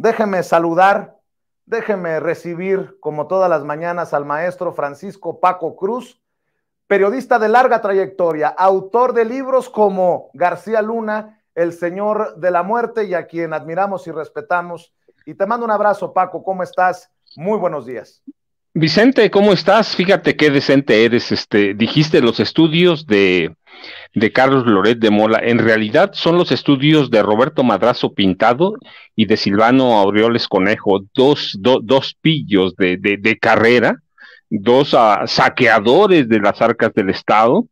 Déjeme saludar, déjeme recibir, como todas las mañanas, al maestro Francisco Paco Cruz, periodista de larga trayectoria, autor de libros como García Luna, El Señor de la Muerte, y a quien admiramos y respetamos. Y te mando un abrazo, Paco. ¿Cómo estás? Muy buenos días. Vicente, ¿cómo estás? Fíjate qué decente eres. Dijiste los estudios de Carlos Loret de Mola. En realidad son los estudios de Roberto Madrazo Pintado y de Silvano Aureoles Conejo, dos pillos de carrera, dos saqueadores de las arcas del Estado,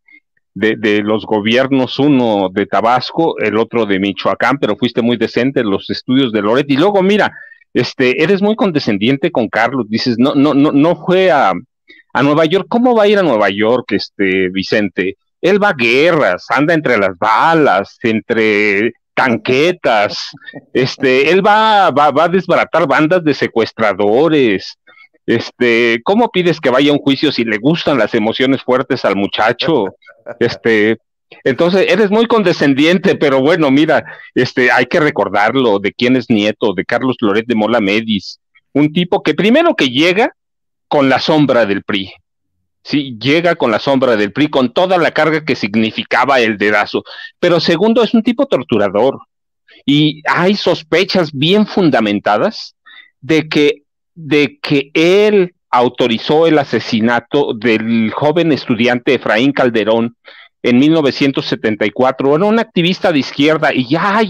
de los gobiernos, uno de Tabasco, el otro de Michoacán, pero fuiste muy decente en los estudios de Loret. Y luego, mira, eres muy condescendiente con Carlos, dices, no fue a Nueva York. ¿Cómo va a ir a Nueva York, Vicente? Él va a guerras, anda entre las balas, entre tanquetas, él va a desbaratar bandas de secuestradores. ¿Cómo pides que vaya a un juicio si le gustan las emociones fuertes al muchacho? Entonces, eres muy condescendiente, pero bueno, mira, hay que recordarlo, de quién es nieto, de Carlos Loret de Mola Mediz, un tipo que primero que llega con la sombra del PRI, sí, llega con la sombra del PRI, con toda la carga que significaba el dedazo, pero segundo, es un tipo torturador, y hay sospechas bien fundamentadas de que él autorizó el asesinato del joven estudiante Efraín Calderón en 1974, era un activista de izquierda, y ya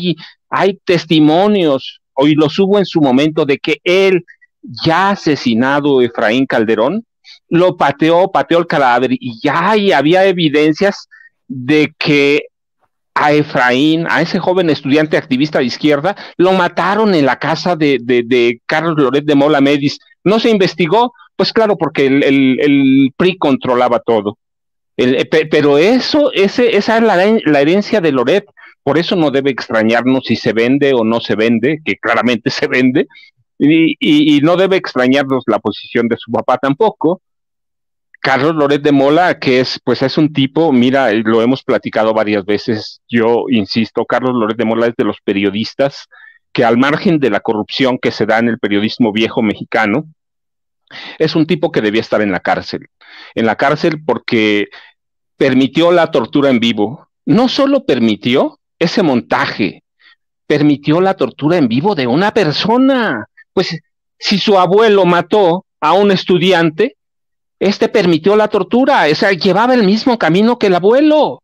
hay testimonios, hoy los hubo en su momento, de que él, ya asesinado Efraín Calderón, lo pateó el cadáver, y ya había evidencias de que a Efraín, a ese joven estudiante activista de izquierda, lo mataron en la casa de Carlos Loret de Mola Mediz. ¿No se investigó? Pues claro, porque el PRI controlaba todo. Pero esa es la herencia de Loret. Por eso no debe extrañarnos si se vende o no se vende, que claramente se vende, y no debe extrañarnos la posición de su papá tampoco. Carlos Loret de Mola, que es un tipo, mira, lo hemos platicado varias veces, yo insisto, Carlos Loret de Mola es de los periodistas que, al margen de la corrupción que se da en el periodismo viejo mexicano, es un tipo que debía estar en la cárcel porque permitió la tortura en vivo. No solo permitió ese montaje, permitió la tortura en vivo de una persona. Pues si su abuelo mató a un estudiante, permitió la tortura, o sea, llevaba el mismo camino que el abuelo.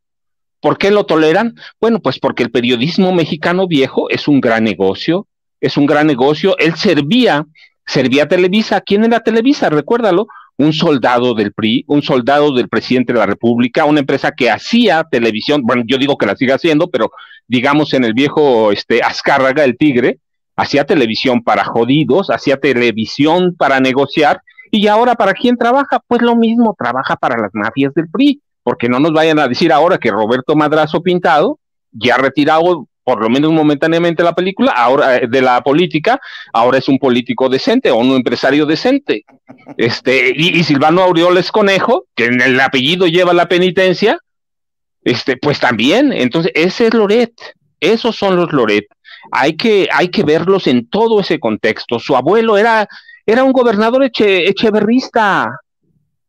¿Por qué lo toleran? Bueno, pues porque el periodismo mexicano viejo es un gran negocio, él servía a Televisa. ¿Quién era Televisa? Recuérdalo, un soldado del PRI, un soldado del presidente de la República, una empresa que hacía televisión, bueno, yo digo que la sigue haciendo, pero digamos en el viejo Azcárraga, el tigre, hacía televisión para jodidos, hacía televisión para negociar, y ahora ¿para quién trabaja? Pues lo mismo, trabaja para las mafias del PRI, porque no nos vayan a decir ahora que Roberto Madrazo Pintado, ya retirado, por lo menos momentáneamente la película, ahora de la política, ahora es un político decente o un empresario decente. Y Silvano Aureoles Conejo, que en el apellido lleva la penitencia, pues también. Entonces, ese es Loret, esos son los Loret. Hay que verlos en todo ese contexto. Su abuelo era un gobernador echeverrista,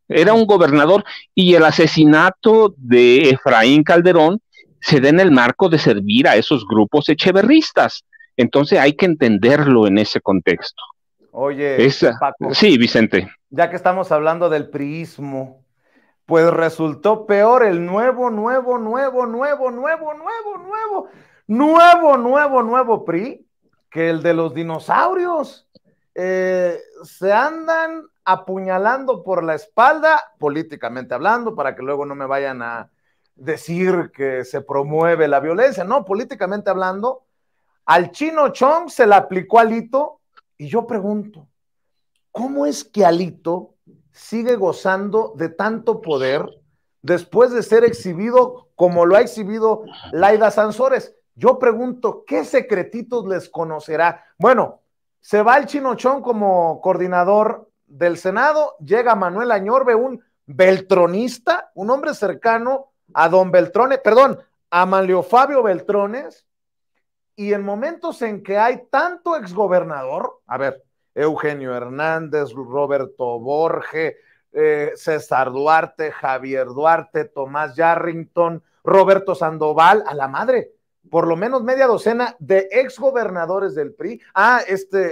era un gobernador, y el asesinato de Efraín Calderón se da en el marco de servir a esos grupos echeverristas. Entonces hay que entenderlo en ese contexto. Oye, Paco, sí, Vicente. Ya que estamos hablando del priismo, pues resultó peor el nuevo PRI que el de los dinosaurios. Se andan apuñalando por la espalda, políticamente hablando, para que luego no me vayan a decir que se promueve la violencia, no, políticamente hablando, al Chino Chong se le aplicó Alito, y yo pregunto, ¿cómo es que Alito sigue gozando de tanto poder después de ser exhibido como lo ha exhibido Layda Sansores? Yo pregunto, ¿qué secretitos les conocerá? Bueno, se va el Chino Chong como coordinador del Senado, llega Manuel Añorve, un beltronista, un hombre cercano a Manlio Fabio Beltrones, Y en momentos en que hay tanto exgobernador, a ver, Eugenio Hernández, Roberto Borge, César Duarte, Javier Duarte, Tomás Yarrington, Roberto Sandoval, a la madre, por lo menos media docena de exgobernadores del PRI,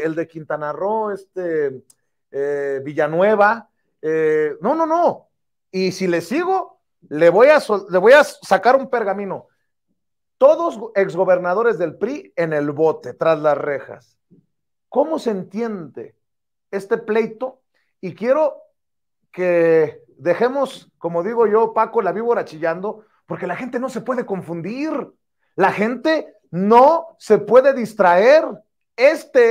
el de Quintana Roo, Villanueva, no, y si le sigo, le voy a sacar un pergamino, todos exgobernadores del PRI en el bote, tras las rejas. ¿Cómo se entiende este pleito? Y quiero que dejemos, como digo yo, Paco, la víbora chillando, porque la gente no se puede confundir, la gente no se puede distraer. Esta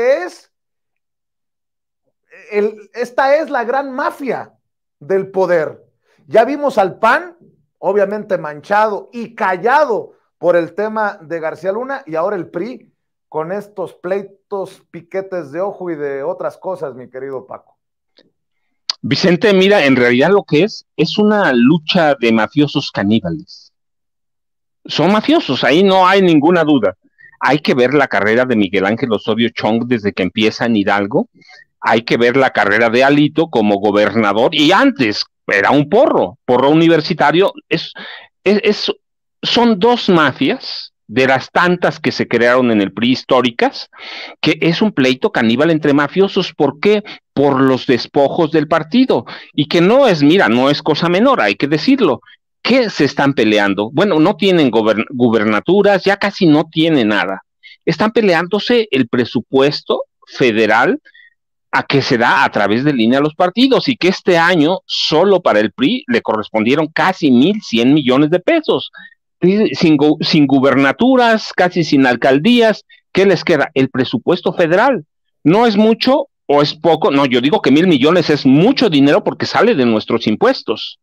es la gran mafia del poder. Ya vimos al PAN, obviamente manchado y callado por el tema de García Luna, y ahora el PRI con estos pleitos, piquetes de ojo y de otras cosas, mi querido Paco. Vicente, mira, en realidad lo que es una lucha de mafiosos caníbales. Son mafiosos, ahí no hay ninguna duda. Hay que ver la carrera de Miguel Ángel Osorio Chong desde que empieza en Hidalgo, hay que ver la carrera de Alito como gobernador, y antes era un porro universitario, son dos mafias de las tantas que se crearon en el PRI históricas, que es un pleito caníbal entre mafiosos. ¿Por qué? Por los despojos del partido, y que no es, mira, no es cosa menor, hay que decirlo. ¿Qué se están peleando? Bueno, no tienen gubernaturas, ya casi no tienen nada. Están peleándose el presupuesto federal a que se da a través de línea a los partidos, y que este año solo para el PRI le correspondieron casi 1.100 millones de pesos. Sin gubernaturas, casi sin alcaldías, ¿qué les queda? El presupuesto federal. ¿No es mucho o es poco? No, yo digo que 1.000 millones es mucho dinero porque sale de nuestros impuestos.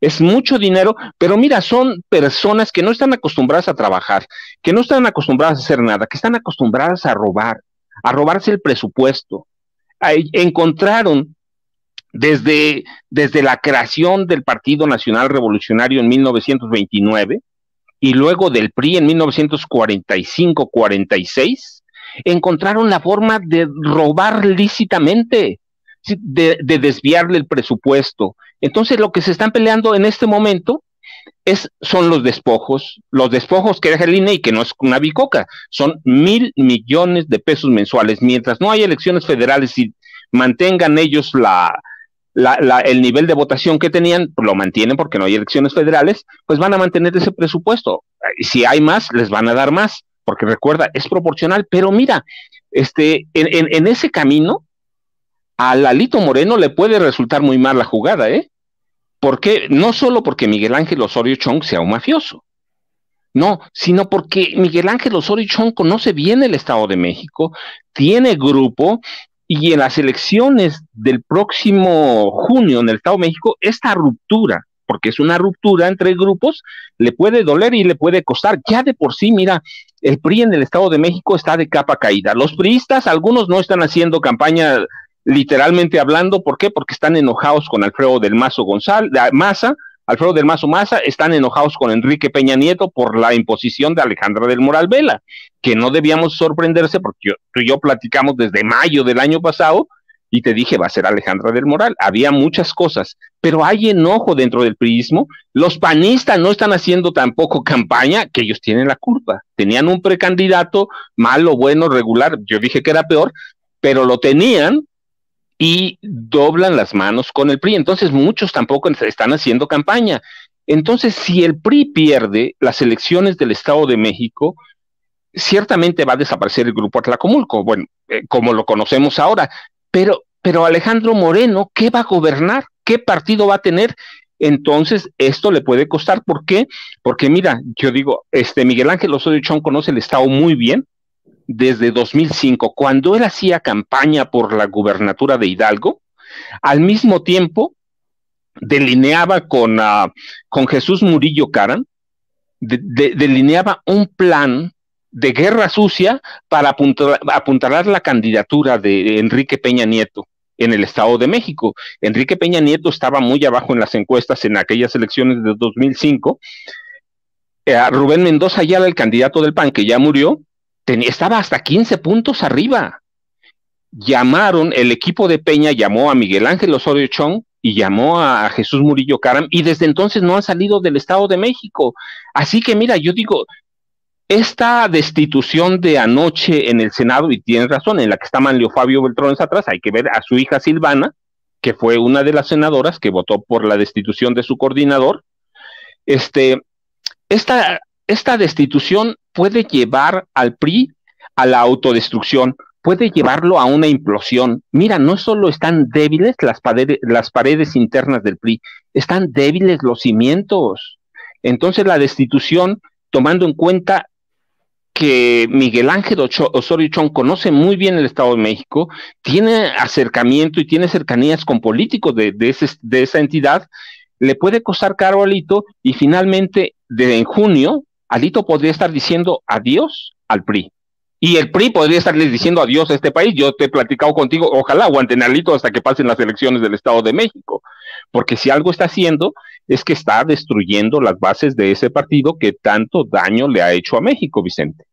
Es mucho dinero, pero mira, son personas que no están acostumbradas a trabajar, que no están acostumbradas a hacer nada, que están acostumbradas a robar, a robarse el presupuesto. Encontraron desde la creación del Partido Nacional Revolucionario en 1929 y luego del PRI en 1945-46, encontraron la forma de robar lícitamente, de desviarle el presupuesto. Entonces lo que se están peleando en este momento son los despojos que deja el INE, y que no es una bicoca, son 1.000 millones de pesos mensuales. Mientras no hay elecciones federales y mantengan ellos el nivel de votación que tenían, lo mantienen porque no hay elecciones federales, pues van a mantener ese presupuesto, y si hay más, les van a dar más, porque recuerda, es proporcional. Pero mira, en ese camino a Alito Moreno le puede resultar muy mal la jugada, porque no solo porque Miguel Ángel Osorio Chong sea un mafioso, no, sino porque Miguel Ángel Osorio Chong conoce bien el Estado de México, tiene grupo, y en las elecciones del próximo junio en el Estado de México, esta ruptura, porque es una ruptura entre grupos, le puede doler y le puede costar. Ya de por sí, mira, el PRI en el Estado de México está de capa caída. Los priistas, algunos no están haciendo campaña literalmente hablando. ¿Por qué? Porque están enojados con Alfredo del Mazo Maza, están enojados con Enrique Peña Nieto por la imposición de Alejandra del Moral Vela, que no debíamos sorprenderse, porque tú y yo platicamos desde mayo del año pasado, y te dije, va a ser Alejandra del Moral. Había muchas cosas, pero hay enojo dentro del priismo. Los panistas no están haciendo tampoco campaña, que ellos tienen la culpa. Tenían un precandidato, malo, bueno, regular, yo dije que era peor, pero lo tenían, y doblan las manos con el PRI. Entonces muchos tampoco están haciendo campaña. Entonces, si el PRI pierde las elecciones del Estado de México, ciertamente va a desaparecer el grupo Atlacomulco, bueno, como lo conocemos ahora. Pero Alejandro Moreno, ¿qué va a gobernar? ¿Qué partido va a tener? Entonces esto le puede costar. ¿Por qué? Porque mira, yo digo, Miguel Ángel Osorio Chong conoce el Estado muy bien. Desde 2005, cuando él hacía campaña por la gubernatura de Hidalgo, al mismo tiempo delineaba con Jesús Murillo Karam, delineaba un plan de guerra sucia para apuntalar la candidatura de Enrique Peña Nieto en el Estado de México. Enrique Peña Nieto estaba muy abajo en las encuestas en aquellas elecciones de 2005. Rubén Mendoza Ayala, el candidato del PAN, que ya murió, estaba hasta 15 puntos arriba. Llamaron, el equipo de Peña llamó a Miguel Ángel Osorio Chong y llamó a Jesús Murillo Karam, y desde entonces no han salido del Estado de México. Así que mira, yo digo, esta destitución de anoche en el Senado, y tienen razón, en la que está Manlio Fabio Beltrones atrás, hay que ver a su hija Silvana, que fue una de las senadoras que votó por la destitución de su coordinador. Esta destitución puede llevar al PRI a la autodestrucción, puede llevarlo a una implosión. Mira, no solo están débiles las paredes internas del PRI, están débiles los cimientos. Entonces la destitución, tomando en cuenta que Miguel Ángel Osorio Chong conoce muy bien el Estado de México, tiene acercamiento y tiene cercanías con políticos de esa entidad, le puede costar caro a Alito, y finalmente en junio Alito podría estar diciendo adiós al PRI. Y el PRI podría estarles diciendo adiós a este país. Yo te he platicado contigo, ojalá aguanten a Alito hasta que pasen las elecciones del Estado de México, porque si algo está haciendo es que está destruyendo las bases de ese partido que tanto daño le ha hecho a México, Vicente.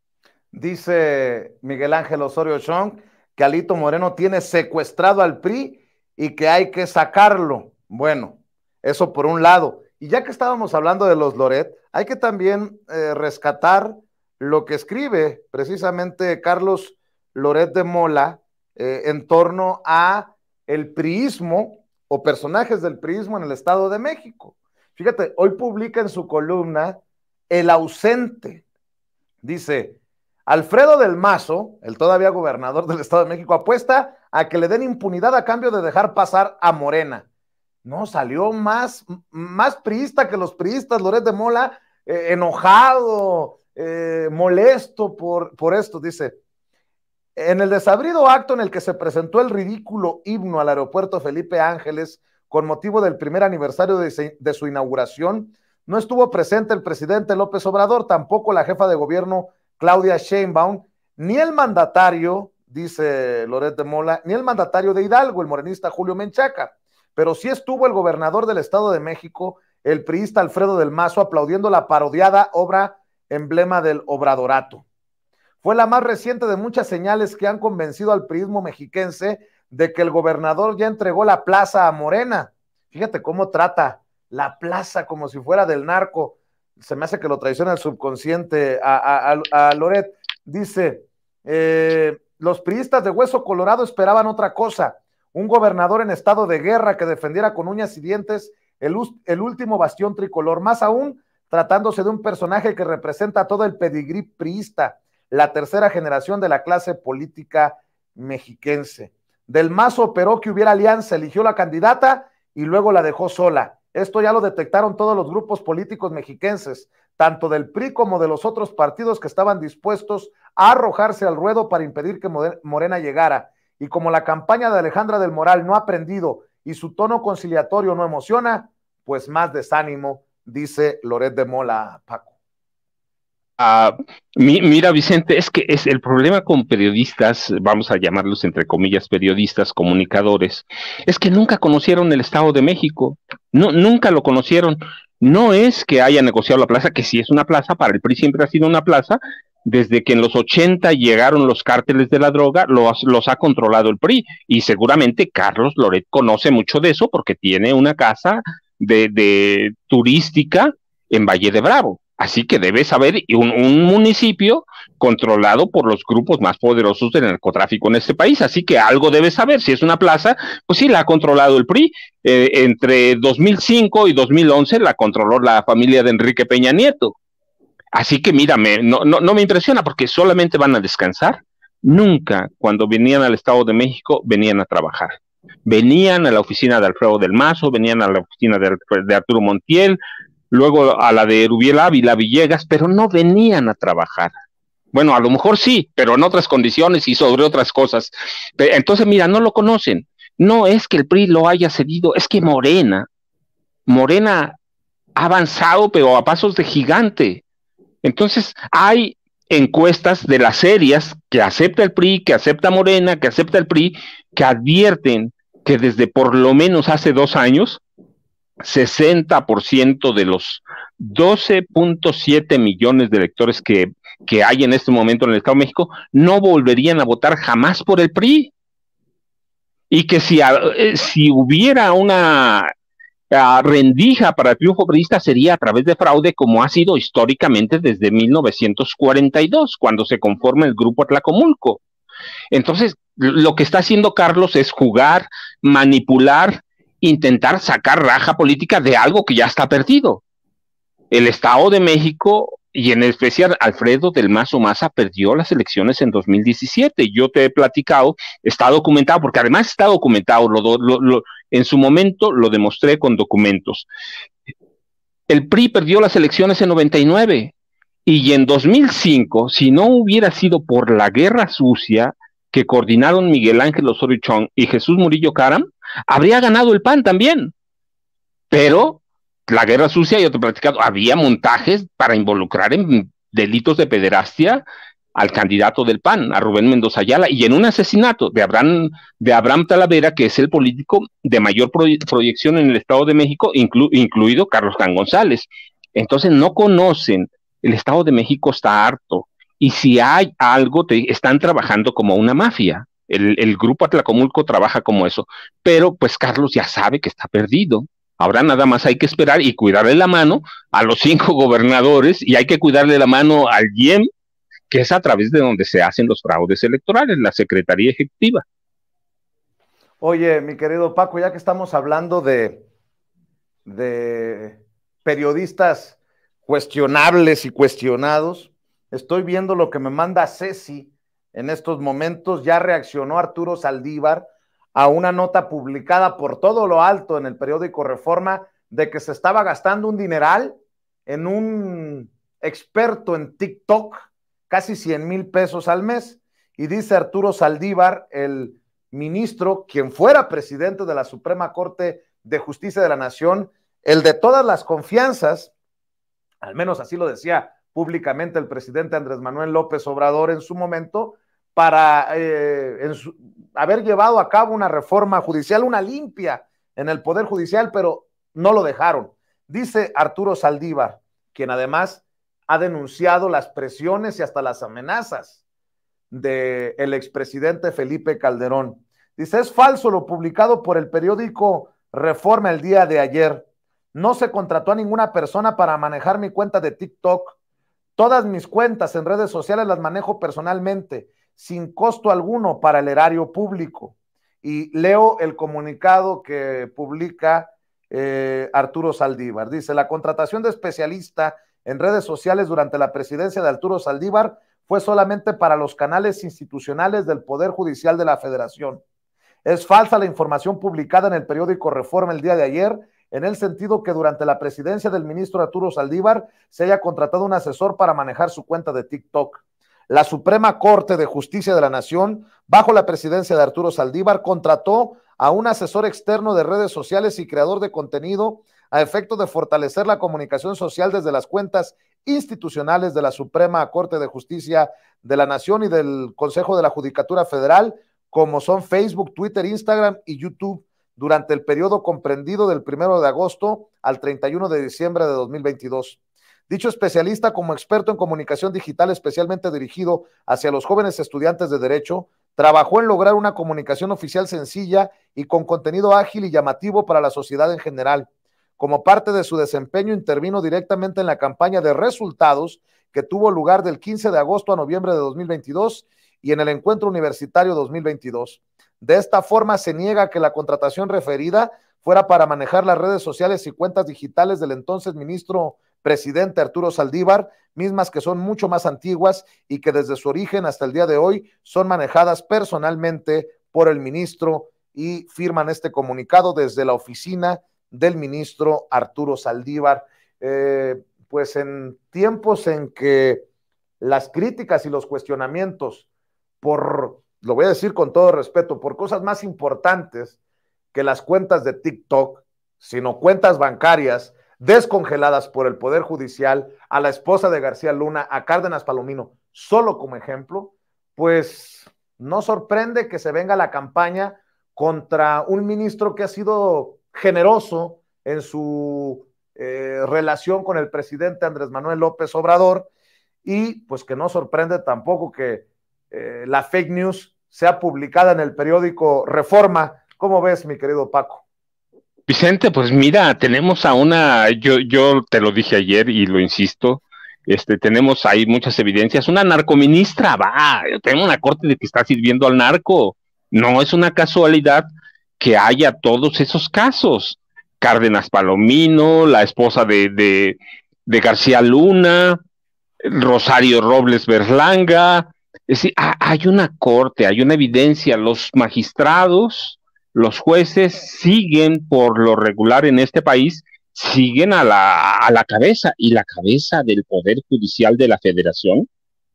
Dice Miguel Ángel Osorio Chong que Alito Moreno tiene secuestrado al PRI y que hay que sacarlo. Bueno, eso por un lado. Y ya que estábamos hablando de los Loret, hay que también rescatar lo que escribe precisamente Carlos Loret de Mola en torno a el priismo o personajes del priismo en el Estado de México. Fíjate, hoy publica en su columna El ausente. Dice, Alfredo del Mazo, el todavía gobernador del Estado de México, apuesta a que le den impunidad a cambio de dejar pasar a Morena. No, salió más priista que los priistas Loret de Mola, enojado, molesto por esto. Dice, en el desabrido acto en el que se presentó el ridículo himno al aeropuerto Felipe Ángeles con motivo del primer aniversario de su inauguración, no estuvo presente el presidente López Obrador, tampoco la jefa de gobierno Claudia Sheinbaum, ni el mandatario, dice Loret de Mola, ni el mandatario de Hidalgo, el morenista Julio Menchaca, pero sí estuvo el gobernador del Estado de México, el priista Alfredo del Mazo, aplaudiendo la parodiada obra emblema del obradorato. Fue la más reciente de muchas señales que han convencido al priismo mexiquense de que el gobernador ya entregó la plaza a Morena. Fíjate cómo trata la plaza como si fuera del narco. Se me hace que lo traiciona el subconsciente a Loret. Dice, los priistas de hueso colorado esperaban otra cosa, un gobernador en estado de guerra que defendiera con uñas y dientes el último bastión tricolor, más aún tratándose de un personaje que representa todo el pedigrí priista, la tercera generación de la clase política mexiquense. Del Mazo operó que hubiera alianza, eligió la candidata y luego la dejó sola. Esto ya lo detectaron todos los grupos políticos mexiquenses, tanto del PRI como de los otros partidos que estaban dispuestos a arrojarse al ruedo para impedir que Morena llegara. Y como la campaña de Alejandra del Moral no ha prendido y su tono conciliatorio no emociona, pues más desánimo, dice Loret de Mola, Paco. Mira, Vicente, es que es el problema con periodistas, vamos a llamarlos entre comillas periodistas, comunicadores, es que nunca conocieron el Estado de México, nunca lo conocieron. No es que haya negociado la plaza, que sí es una plaza, para el PRI siempre ha sido una plaza, desde que en los 80 llegaron los cárteles de la droga, los ha controlado el PRI, y seguramente Carlos Loret conoce mucho de eso porque tiene una casa de turística en Valle de Bravo, así que debe saber un municipio controlado por los grupos más poderosos del narcotráfico en este país, así que algo debe saber. Si es una plaza, pues sí, la ha controlado el PRI, entre 2005 y 2011 la controló la familia de Enrique Peña Nieto, así que mírame, no me impresiona, porque solamente van a descansar. Nunca cuando venían al Estado de México venían a trabajar. Venían a la oficina de Alfredo del Mazo, venían a la oficina de Arturo Montiel, luego a la de Rubiel Ávila Villegas, pero no venían a trabajar. Bueno, a lo mejor sí, pero en otras condiciones y sobre otras cosas. Entonces, mira, no lo conocen. No es que el PRI lo haya cedido, es que Morena ha avanzado, pero a pasos de gigante. Entonces, hay encuestas de las serias que acepta el PRI, que acepta Morena, que acepta el PRI, que advierten que desde por lo menos hace 2 años, 60% de los 12.7 millones de electores que que hay en este momento en el Estado de México no volverían a votar jamás por el PRI, y que si hubiera una rendija para el triunfo priista sería a través de fraude, como ha sido históricamente desde 1942, cuando se conforma el Grupo Atlacomulco. Entonces, lo que está haciendo Carlos es jugar, manipular, intentar sacar raja política de algo que ya está perdido. El Estado de México, y en especial Alfredo del Mazo Maza, perdió las elecciones en 2017. Yo te he platicado, está documentado, porque además está documentado, en su momento lo demostré con documentos. El PRI perdió las elecciones en 99, y en 2005, si no hubiera sido por la guerra sucia que coordinaron Miguel Ángel Osorio Chong y Jesús Murillo Karam, habría ganado el PAN también. Pero la guerra sucia, yo te he platicado, había montajes para involucrar en delitos de pederastia al candidato del PAN, a Rubén Mendoza Ayala, y en un asesinato de Abraham Talavera, que es el político de mayor proyección en el Estado de México, incluido Carlos Tan González. Entonces no conocen, el Estado de México está harto, y si hay algo, están trabajando como una mafia. El Grupo Atlacomulco trabaja como eso, pero pues Carlos ya sabe que está perdido. Ahora nada más hay que esperar y cuidarle la mano a los 5 gobernadores, y hay que cuidarle la mano al IEM, que es a través de donde se hacen los fraudes electorales, la Secretaría Ejecutiva. Oye, mi querido Paco, ya que estamos hablando de periodistas cuestionables y cuestionados, estoy viendo lo que me manda Ceci en estos momentos. Ya reaccionó Arturo Zaldívar a una nota publicada por todo lo alto en el periódico Reforma de que se estaba gastando un dineral en un experto en TikTok, casi $100,000 al mes, y dice Arturo Zaldívar, el ministro, quien fuera presidente de la Suprema Corte de Justicia de la Nación, el de todas las confianzas, al menos así lo decía públicamente el presidente Andrés Manuel López Obrador en su momento, para haber llevado a cabo una reforma judicial, una limpia en el Poder Judicial, pero no lo dejaron. Dice Arturo Zaldívar, quien además ha denunciado las presiones y hasta las amenazas del expresidente Felipe Calderón. Dice: es falso lo publicado por el periódico Reforma el día de ayer. No se contrató a ninguna persona para manejar mi cuenta de TikTok. Todas mis cuentas en redes sociales las manejo personalmente, sin costo alguno para el erario público. Y leo el comunicado que publica Arturo Zaldívar. Dice: la contratación de especialista en redes sociales durante la presidencia de Arturo Zaldívar fue solamente para los canales institucionales del Poder Judicial de la Federación. Es falsa la información publicada en el periódico Reforma el día de ayer, en el sentido que durante la presidencia del ministro Arturo Zaldívar se haya contratado un asesor para manejar su cuenta de TikTok. La Suprema Corte de Justicia de la Nación, bajo la presidencia de Arturo Zaldívar, contrató a un asesor externo de redes sociales y creador de contenido a efecto de fortalecer la comunicación social desde las cuentas institucionales de la Suprema Corte de Justicia de la Nación y del Consejo de la Judicatura Federal, como son Facebook, Twitter, Instagram y YouTube, durante el periodo comprendido del 1 de agosto al 31 de diciembre de 2022. Dicho especialista, como experto en comunicación digital especialmente dirigido hacia los jóvenes estudiantes de Derecho, trabajó en lograr una comunicación oficial sencilla y con contenido ágil y llamativo para la sociedad en general. Como parte de su desempeño, intervino directamente en la campaña de resultados que tuvo lugar del 15 de agosto a noviembre de 2022 y en el Encuentro Universitario 2022. De esta forma, se niega que la contratación referida fuera para manejar las redes sociales y cuentas digitales del entonces ministro presidente Arturo Zaldívar, mismas que son mucho más antiguas y que desde su origen hasta el día de hoy son manejadas personalmente por el ministro, y firman este comunicado desde la oficina del ministro Arturo Zaldívar. Pues en tiempos en que las críticas y los cuestionamientos por, lo voy a decir con todo respeto, por cosas más importantes que las cuentas de TikTok, sino cuentas bancarias descongeladas por el Poder Judicial, a la esposa de García Luna, a Cárdenas Palomino, solo como ejemplo, pues no sorprende que se venga la campaña contra un ministro que ha sido generoso en su relación con el presidente Andrés Manuel López Obrador, y pues que no sorprende tampoco que la fake news sea publicada en el periódico Reforma. ¿Cómo ves, mi querido Paco? Vicente, pues mira, tenemos a una, yo te lo dije ayer y lo insisto, tenemos ahí muchas evidencias, una narcoministra, va, tenemos una corte de que está sirviendo al narco, no es una casualidad que haya todos esos casos, Cárdenas Palomino, la esposa de García Luna, Rosario Robles Berlanga, es decir, hay una corte, hay una evidencia, los magistrados, los jueces siguen por lo regular en este país, siguen a la cabeza, y la cabeza del Poder Judicial de la Federación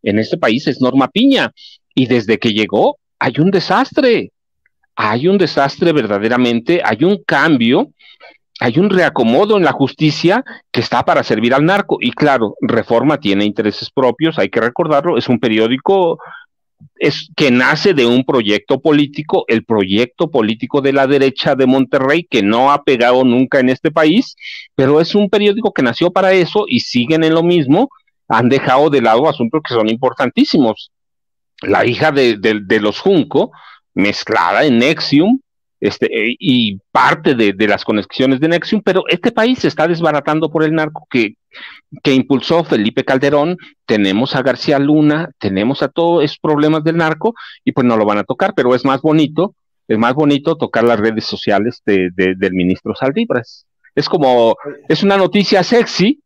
en este país es Norma Piña, y desde que llegó hay un desastre verdaderamente, hay un cambio, hay un reacomodo en la justicia que está para servir al narco, y claro, Reforma tiene intereses propios, hay que recordarlo, es un periódico que nace de un proyecto político, el proyecto político de la derecha de Monterrey, que no ha pegado nunca en este país, pero es un periódico que nació para eso y siguen en lo mismo, han dejado de lado asuntos que son importantísimos. La hija de los Junco, mezclada en Nexium, y parte de las conexiones de Nexium, pero este país se está desbaratando por el narco que impulsó Felipe Calderón, tenemos a García Luna, tenemos a todos esos problemas del narco, y pues no lo van a tocar, pero es más bonito tocar las redes sociales del ministro Zaldívar. Es como, es una noticia sexy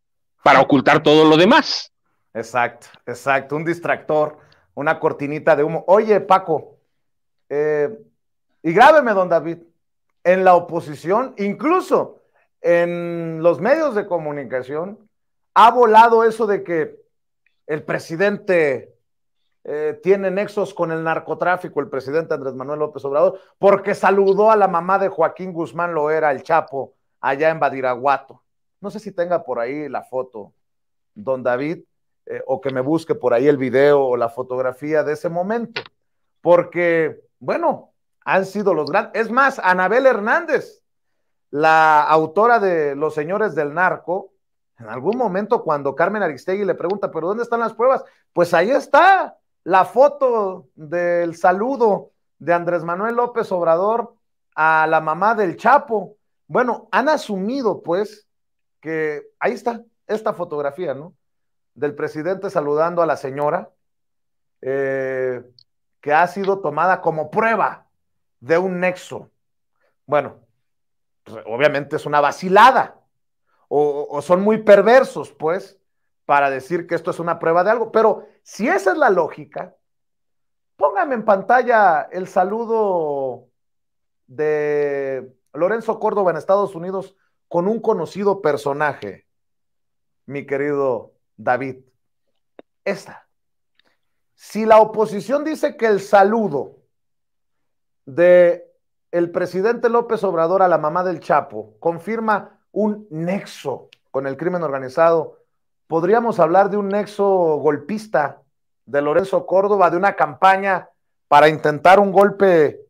para ocultar todo lo demás. Exacto, exacto, un distractor, una cortinita de humo. Oye, Paco, y grábeme, don David, en la oposición, incluso en los medios de comunicación, ha volado eso de que el presidente tiene nexos con el narcotráfico, el presidente Andrés Manuel López Obrador, porque saludó a la mamá de Joaquín Guzmán Loera, el Chapo, allá en Badiraguato. No sé si tenga por ahí la foto, don David, o que me busque por ahí el video o la fotografía de ese momento, porque, bueno, han sido los grandes. Es más, Anabel Hernández, la autora de Los Señores del Narco, en algún momento cuando Carmen Aristegui le pregunta, ¿pero dónde están las pruebas? Pues ahí está la foto del saludo de Andrés Manuel López Obrador a la mamá del Chapo. Bueno, han asumido pues que ahí está esta fotografía, ¿no? Del presidente saludando a la señora, que ha sido tomada como prueba de un nexo. Bueno, pues obviamente es una vacilada, o son muy perversos, pues, para decir que esto es una prueba de algo, pero si esa es la lógica, póngame en pantalla el saludo de Lorenzo Córdoba en Estados Unidos con un conocido personaje, mi querido David. Esta. Si la oposición dice que el saludo de el presidente López Obrador a la mamá del Chapo confirma un nexo con el crimen organizado, podríamos hablar de un nexo golpista de Lorenzo Córdoba, de una campaña para intentar un golpe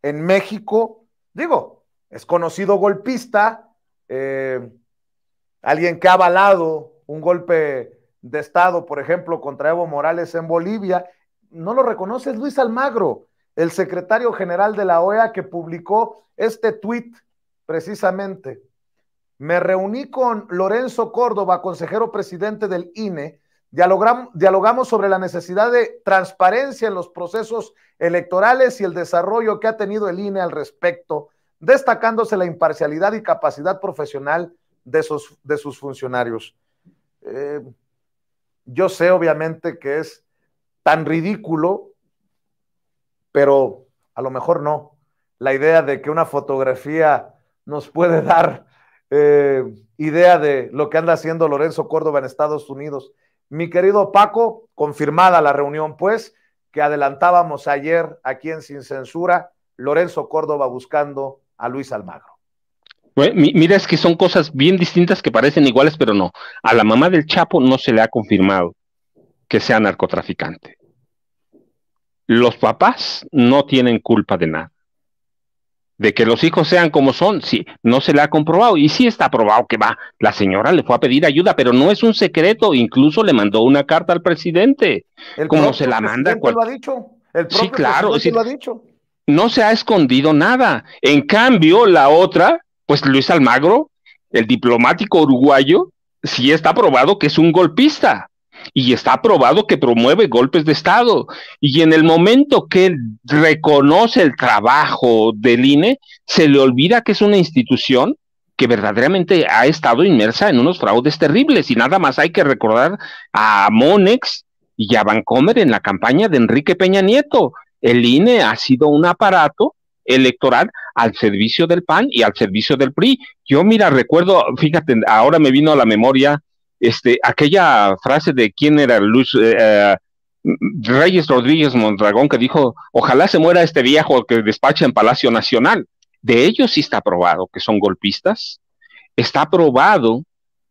en México. Digo, es conocido golpista, alguien que ha avalado un golpe de Estado, por ejemplo, contra Evo Morales en Bolivia. No lo reconoces, Luis Almagro, el secretario general de la OEA, que publicó este tuit precisamente. Me reuní con Lorenzo Córdoba, consejero presidente del INE, dialogamos sobre la necesidad de transparencia en los procesos electorales y el desarrollo que ha tenido el INE al respecto, destacándose la imparcialidad y capacidad profesional de sus funcionarios. Yo sé obviamente que es tan ridículo, pero a lo mejor no. La idea de que una fotografía nos puede dar idea de lo que anda haciendo Lorenzo Córdoba en Estados Unidos. Mi querido Paco, confirmada la reunión, pues, que adelantábamos ayer aquí en Sin Censura, Lorenzo Córdoba buscando a Luis Almagro. Bueno, mira, es que son cosas bien distintas que parecen iguales, pero no. A la mamá del Chapo no se le ha confirmado que sea narcotraficante. Los papás no tienen culpa de nada. de que los hijos sean como son, sí, no se le ha comprobado, y sí está probado que va, la señora le fue a pedir ayuda, pero no es un secreto, incluso le mandó una carta al presidente, como se la manda. Lo ha dicho, el propio, sí, claro, es decir, lo ha dicho. No se ha escondido nada. En cambio, la otra, pues Luis Almagro, el diplomático uruguayo, sí está probado que es un golpista, y está probado que promueve golpes de Estado, y en el momento que él reconoce el trabajo del INE, se le olvida que es una institución que verdaderamente ha estado inmersa en unos fraudes terribles, y nada más hay que recordar a Monex y a Bancomer en la campaña de Enrique Peña Nieto. El INE ha sido un aparato electoral al servicio del PAN y al servicio del PRI. Yo, mira, recuerdo, fíjate, ahora me vino a la memoria aquella frase de quién era Reyes Rodríguez Mondragón, que dijo, ojalá se muera este viejo que despacha en Palacio Nacional. De ellos sí está probado que son golpistas, está probado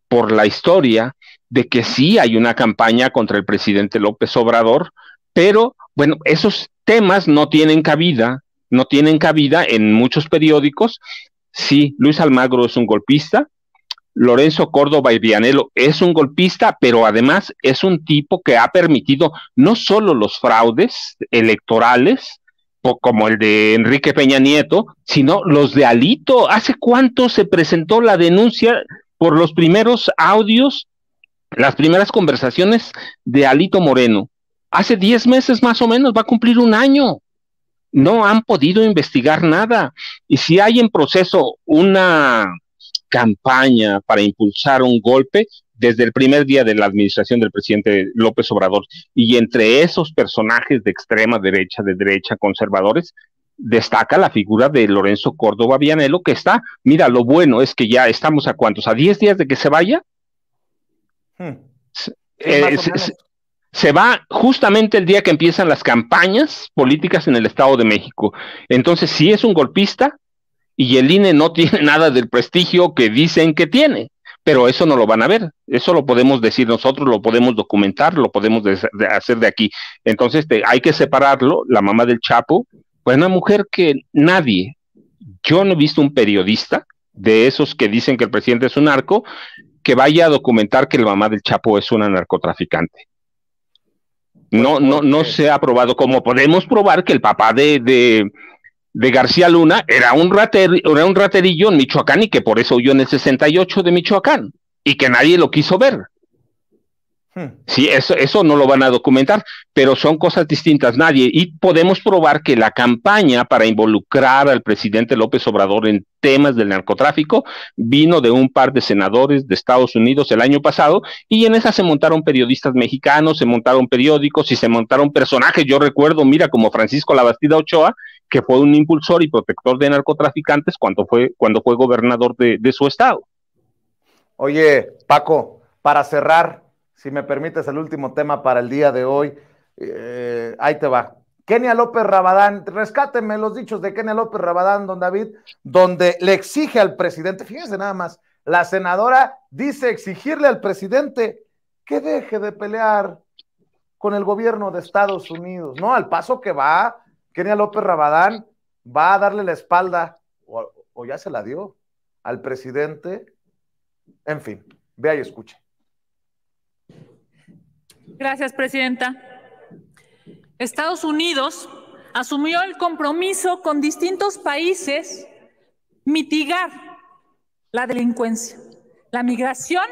por la historia de que sí hay una campaña contra el presidente López Obrador, pero bueno, esos temas no tienen cabida en muchos periódicos. Sí, Luis Almagro es un golpista, Lorenzo Córdoba y Vianello es un golpista, pero además es un tipo que ha permitido no solo los fraudes electorales, como el de Enrique Peña Nieto, sino los de Alito. ¿Hace cuánto se presentó la denuncia por los primeros audios, las primeras conversaciones de Alito Moreno? Hace 10 meses más o menos, va a cumplir un año. No han podido investigar nada. Y si hay en proceso una campaña para impulsar un golpe desde el primer día de la administración del presidente López Obrador, y entre esos personajes de extrema derecha, de derecha, conservadores, destaca la figura de Lorenzo Córdoba Vianello, que está, mira, lo bueno es que ya estamos a cuántos, a 10 días de que se vaya. Se va justamente el día que empiezan las campañas políticas en el Estado de México. Entonces, si es un golpista, y el INE no tiene nada del prestigio que dicen que tiene, pero eso no lo van a ver, eso lo podemos decir nosotros, lo podemos documentar, lo podemos hacer de aquí. Entonces hay que separarlo. La mamá del Chapo fue una mujer que nadie, yo no he visto un periodista de esos que dicen que el presidente es un narco, que vaya a documentar que la mamá del Chapo es una narcotraficante. No se ha probado, como podemos probar que el papá de García Luna era un raterillo en Michoacán, y que por eso huyó en el 68 de Michoacán y que nadie lo quiso ver. Sí, eso no lo van a documentar, pero son cosas distintas. Nadie, y podemos probar que la campaña para involucrar al presidente López Obrador en temas del narcotráfico vino de un par de senadores de Estados Unidos el año pasado, y en esa se montaron periodistas mexicanos, se montaron periódicos y se montaron personajes. Yo recuerdo, mira, como Francisco Labastida Ochoa, que fue un impulsor y protector de narcotraficantes cuando fue gobernador de su estado. Oye, Paco, para cerrar, si me permites, el último tema para el día de hoy, ahí te va. Kenia López Rabadán, rescáteme los dichos de Kenia López Rabadán, don David, donde le exige al presidente, fíjense nada más, la senadora dice exigirle al presidente que deje de pelear con el gobierno de Estados Unidos, ¿no? Al paso que va, Kenia López Rabadán va a darle la espalda, o ya se la dio, al presidente. En fin, vea y escuche. Gracias, presidenta. Estados Unidos asumió el compromiso con distintos países mitigar la delincuencia, la migración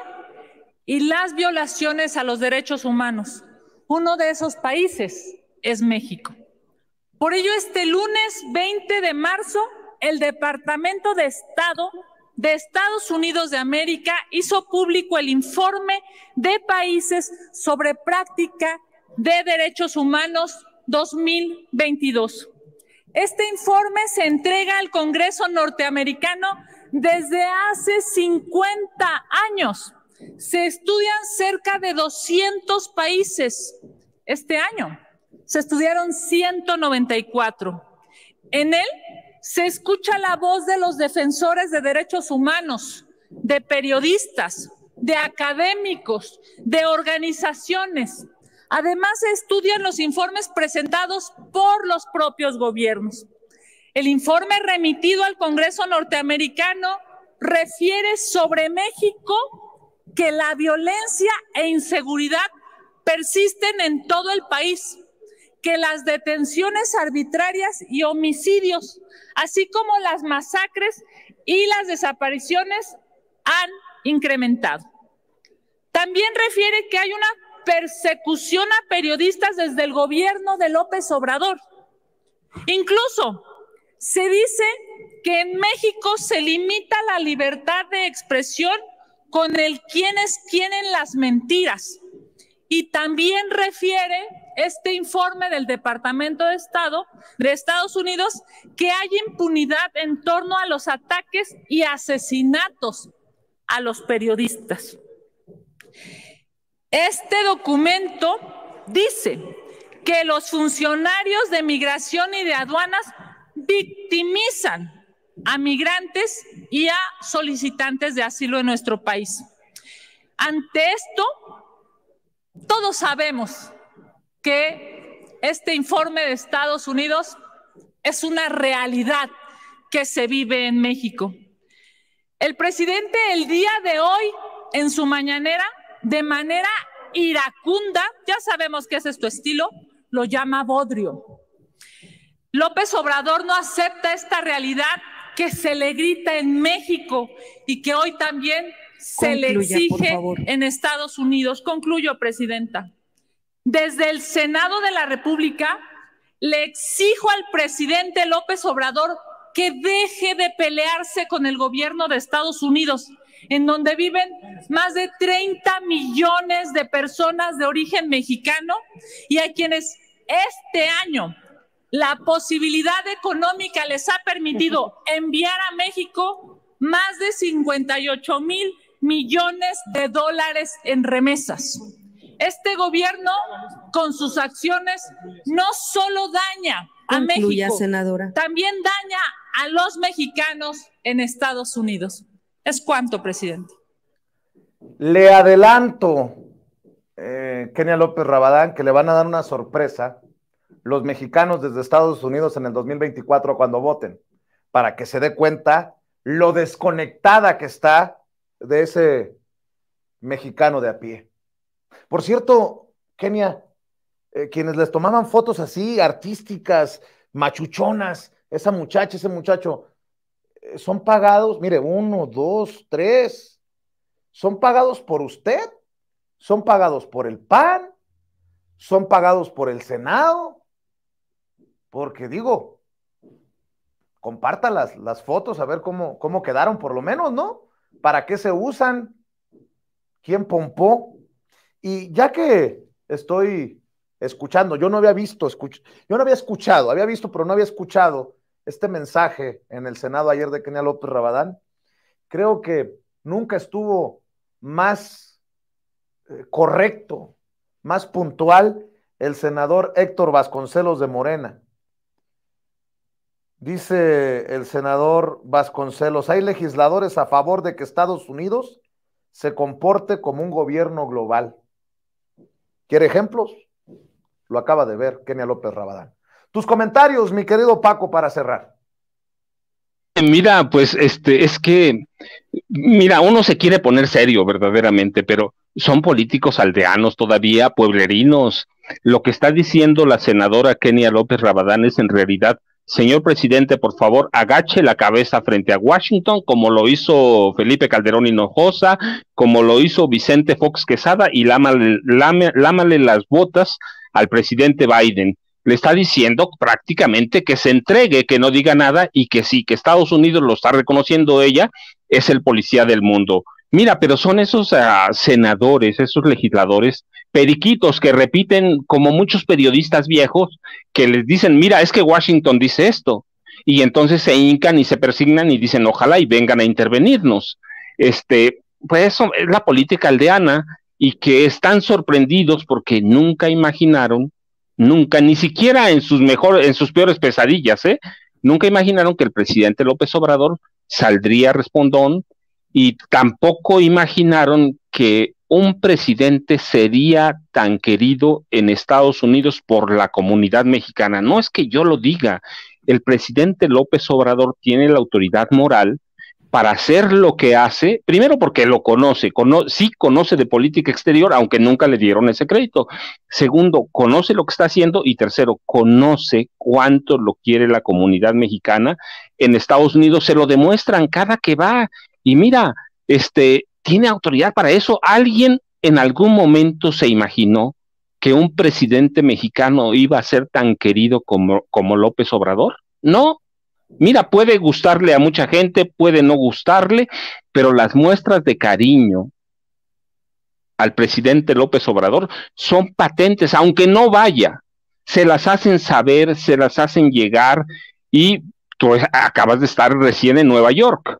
y las violaciones a los derechos humanos. Uno de esos países es México. Por ello, este lunes 20 de marzo, el Departamento de Estado de Estados Unidos de América hizo público el informe de países sobre práctica de derechos humanos 2022. Este informe se entrega al Congreso norteamericano desde hace 50 años. Se estudian cerca de 200 países este año. Se estudiaron 194. En él se escucha la voz de los defensores de derechos humanos, de periodistas, de académicos, de organizaciones. Además, se estudian los informes presentados por los propios gobiernos. El informe remitido al Congreso norteamericano refiere sobre México que la violencia e inseguridad persisten en todo el país, que las detenciones arbitrarias y homicidios, así como las masacres y las desapariciones, han incrementado. También refiere que hay una persecución a periodistas desde el gobierno de López Obrador. Incluso se dice que en México se limita la libertad de expresión con el quienes quieren las mentiras. Y también refiere este informe del Departamento de Estado de Estados Unidos que hay impunidad en torno a los ataques y asesinatos a los periodistas. Este documento dice que los funcionarios de migración y de aduanas victimizan a migrantes y a solicitantes de asilo en nuestro país. Ante esto, todos sabemos que este informe de Estados Unidos es una realidad que se vive en México. El presidente el día de hoy, en su mañanera, de manera iracunda, ya sabemos que ese es tu estilo, lo llama bodrio. López Obrador no acepta esta realidad que se le grita en México y que hoy también se le exige en Estados Unidos. Concluyo, presidenta. Desde el Senado de la República le exijo al presidente López Obrador que deje de pelearse con el gobierno de Estados Unidos, en donde viven más de 30 millones de personas de origen mexicano y a quienes este año la posibilidad económica les ha permitido enviar a México más de 58 mil millones de dólares en remesas. Este gobierno, con sus acciones, no solo daña a México, senadora, también daña a los mexicanos en Estados Unidos. ¿Es cuánto, presidente? Le adelanto, Kenia López Rabadán, que le van a dar una sorpresa los mexicanos desde Estados Unidos en el 2024 cuando voten, para que se dé cuenta lo desconectada que está de ese mexicano de a pie. Por cierto, Kenia, quienes les tomaban fotos así, artísticas, machuchonas, esa muchacha, ese muchacho, son pagados, mire, 1, 2, 3, son pagados por usted, son pagados por el PAN, son pagados por el Senado, porque digo, compartan las fotos a ver cómo quedaron por lo menos, ¿no? ¿Para qué se usan? ¿Quién pompó? Y ya que estoy escuchando, yo no había visto, había visto, pero no había escuchado este mensaje en el Senado ayer de Kenia López Rabadán. Creo que nunca estuvo más correcto, más puntual el senador Héctor Vasconcelos de Morena. Dice el senador Vasconcelos, hay legisladores a favor de que Estados Unidos se comporte como un gobierno global. ¿Quiere ejemplos? Lo acaba de ver Kenia López Rabadán. Tus comentarios, mi querido Paco, para cerrar. Mira, pues mira, uno se quiere poner serio verdaderamente, pero son políticos aldeanos todavía, pueblerinos. Lo que está diciendo la senadora Kenia López Rabadán es en realidad, señor presidente, por favor, agache la cabeza frente a Washington, como lo hizo Felipe Calderón Hinojosa, como lo hizo Vicente Fox Quesada, y lámale las botas al presidente Biden. Le está diciendo prácticamente que se entregue, que no diga nada y que sí, que Estados Unidos lo está reconociendo ella, es el policía del mundo. Mira, pero son esos senadores, esos legisladores periquitos que repiten como muchos periodistas viejos que les dicen, mira, es que Washington dice esto. Y entonces se hincan y se persignan y dicen, ojalá y vengan a intervenirnos. Pues eso es la política aldeana y que están sorprendidos porque nunca imaginaron, nunca, ni siquiera en sus peores pesadillas, nunca imaginaron que el presidente López Obrador saldría respondón y tampoco imaginaron que un presidente sería tan querido en Estados Unidos por la comunidad mexicana. No es que yo lo diga, el presidente López Obrador tiene la autoridad moral para hacer lo que hace, primero porque lo conoce, sí conoce de política exterior, aunque nunca le dieron ese crédito. Segundo, conoce lo que está haciendo. Y tercero, conoce cuánto lo quiere la comunidad mexicana. En Estados Unidos se lo demuestran cada que va. Y mira, tiene autoridad para eso. ¿Alguien en algún momento se imaginó que un presidente mexicano iba a ser tan querido como López Obrador? No. Mira, puede gustarle a mucha gente, puede no gustarle, pero las muestras de cariño al presidente López Obrador son patentes, aunque no vaya, se las hacen saber, se las hacen llegar, y tú acabas de estar recién en Nueva York.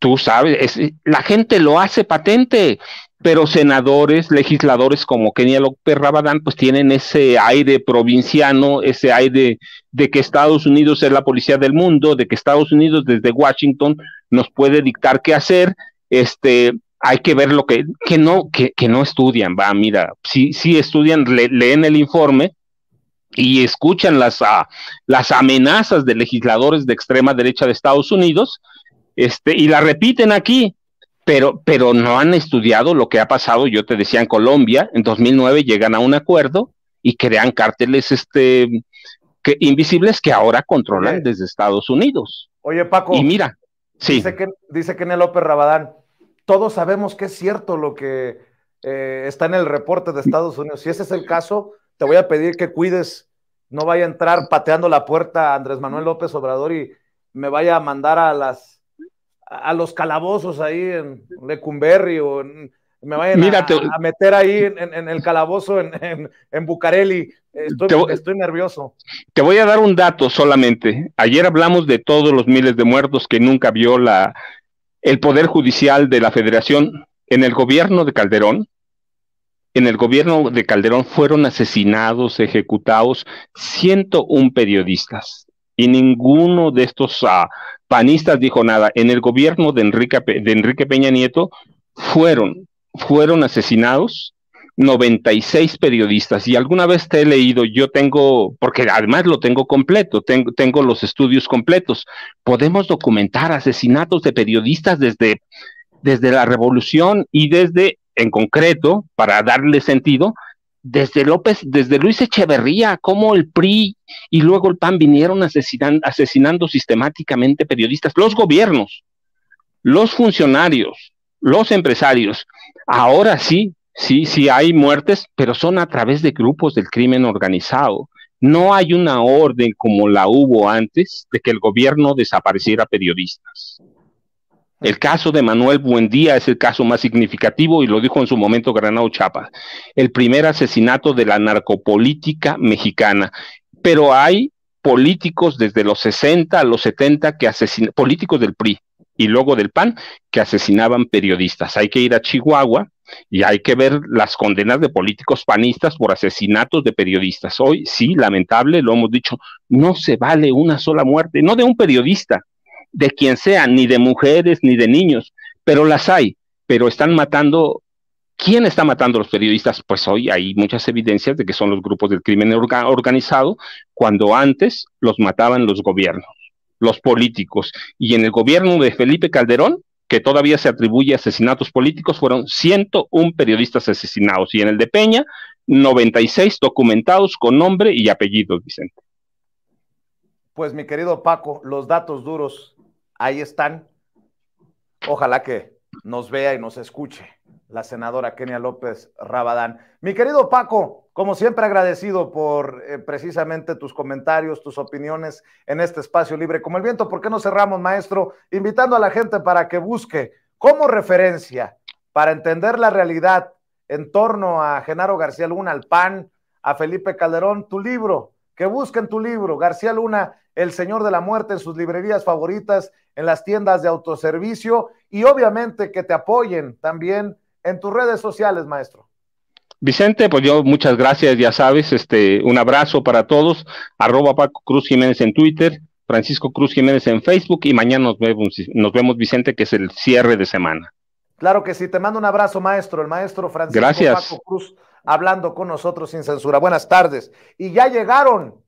Tú sabes, la gente lo hace patente, pero senadores, legisladores como Kenia López Rabadán, pues tienen ese aire provinciano, ese aire de que Estados Unidos es la policía del mundo, de que Estados Unidos desde Washington nos puede dictar qué hacer. Hay que ver lo que no estudian. Va, mira, sí estudian, leen el informe y escuchan las amenazas de legisladores de extrema derecha de Estados Unidos, y la repiten aquí. Pero no han estudiado lo que ha pasado, yo te decía, en Colombia. En 2009 llegan a un acuerdo y crean cárteles invisibles que ahora controlan desde Estados Unidos. Oye, Paco, y mira, dice Kenia López Rabadán, todos sabemos que es cierto lo que está en el reporte de Estados Unidos. Si ese es el caso, te voy a pedir que cuides, no vaya a entrar pateando la puerta a Andrés Manuel López Obrador y me vaya a mandar a los calabozos ahí en Lecumberri, o me vayan a meter ahí en el calabozo en Bucareli. Estoy nervioso. Te voy a dar un dato solamente. Ayer hablamos de todos los miles de muertos que nunca vio el Poder Judicial de la Federación. En el gobierno de Calderón, fueron asesinados, ejecutados 101 periodistas. Y ninguno de estos panistas dijo nada. En el gobierno de Enrique Peña Nieto fueron asesinados 96 periodistas. Y alguna vez te he leído, yo tengo, porque además lo tengo completo, tengo los estudios completos. Podemos documentar asesinatos de periodistas desde la Revolución y desde, en concreto, para darle sentido, desde Luis Echeverría, como el PRI y luego el PAN vinieron asesinando sistemáticamente periodistas, los gobiernos, los funcionarios, los empresarios. Ahora sí hay muertes, pero son a través de grupos del crimen organizado. No hay una orden como la hubo antes de que el gobierno desapareciera periodistas. El caso de Manuel Buendía es el caso más significativo, y lo dijo en su momento Granado Chapa, el primer asesinato de la narcopolítica mexicana. Pero hay políticos desde los 60 a los 70 que asesinaban, políticos del PRI y luego del PAN, que asesinaban periodistas. Hay que ir a Chihuahua y hay que ver las condenas de políticos panistas por asesinatos de periodistas. Hoy sí, lamentable, lo hemos dicho, no se vale una sola muerte, no de un periodista, de quien sea, ni de mujeres, ni de niños, pero las hay. Pero están matando. ¿Quién está matando a los periodistas? Pues hoy hay muchas evidencias de que son los grupos del crimen organizado, cuando antes los mataban los gobiernos, los políticos. Y en el gobierno de Felipe Calderón, que todavía se atribuye asesinatos políticos, fueron 101 periodistas asesinados, y en el de Peña, 96 documentados con nombre y apellidos, Vicente. Pues, mi querido Paco, los datos duros ahí están. Ojalá que nos vea y nos escuche la senadora Kenia López Rabadán. Mi querido Paco, como siempre, agradecido por precisamente tus comentarios, tus opiniones en este espacio libre como el viento. ¿Por qué no cerramos, maestro? Invitando a la gente para que busque como referencia, para entender la realidad en torno a Genaro García Luna, al PAN, a Felipe Calderón, tu libro. Que busquen tu libro, García Luna, El Señor de la Muerte, en sus librerías favoritas, en las tiendas de autoservicio, y obviamente que te apoyen también en tus redes sociales, maestro. Vicente, pues yo muchas gracias, ya sabes, un abrazo para todos, @PacoCruzJiménez en Twitter, Francisco Cruz Jiménez en Facebook, y mañana nos vemos, Vicente, que es el cierre de semana. Claro que sí, te mando un abrazo, maestro, el maestro Francisco Paco Cruz, hablando con nosotros sin censura. Buenas tardes. Y ya llegaron